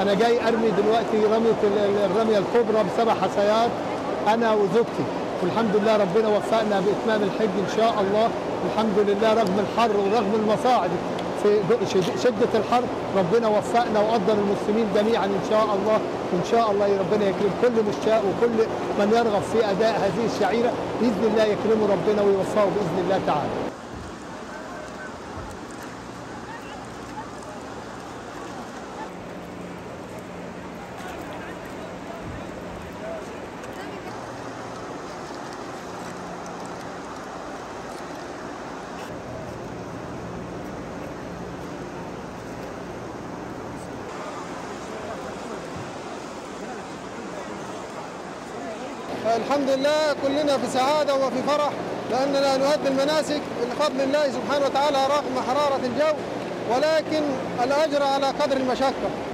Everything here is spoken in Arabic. أنا جاي أرمي دلوقتي الرمية الكبرى ب7 حصيات أنا وزوجتي، والحمد لله ربنا وفقنا بإتمام الحج إن شاء الله. الحمد لله رغم الحر ورغم المصاعب في شدة الحر ربنا وفقنا وقدر المسلمين جميعا إن شاء الله، وإن شاء الله ربنا يكرم كل مشتاق وكل من يرغب في أداء هذه الشعيرة بإذن الله يكرمه ربنا ويوفقه بإذن الله تعالى. الحمد لله كلنا في سعادة وفي فرح لأننا نؤدي المناسك بفضل الله سبحانه وتعالى رغم حرارة الجو، ولكن الأجر على قدر المشقة.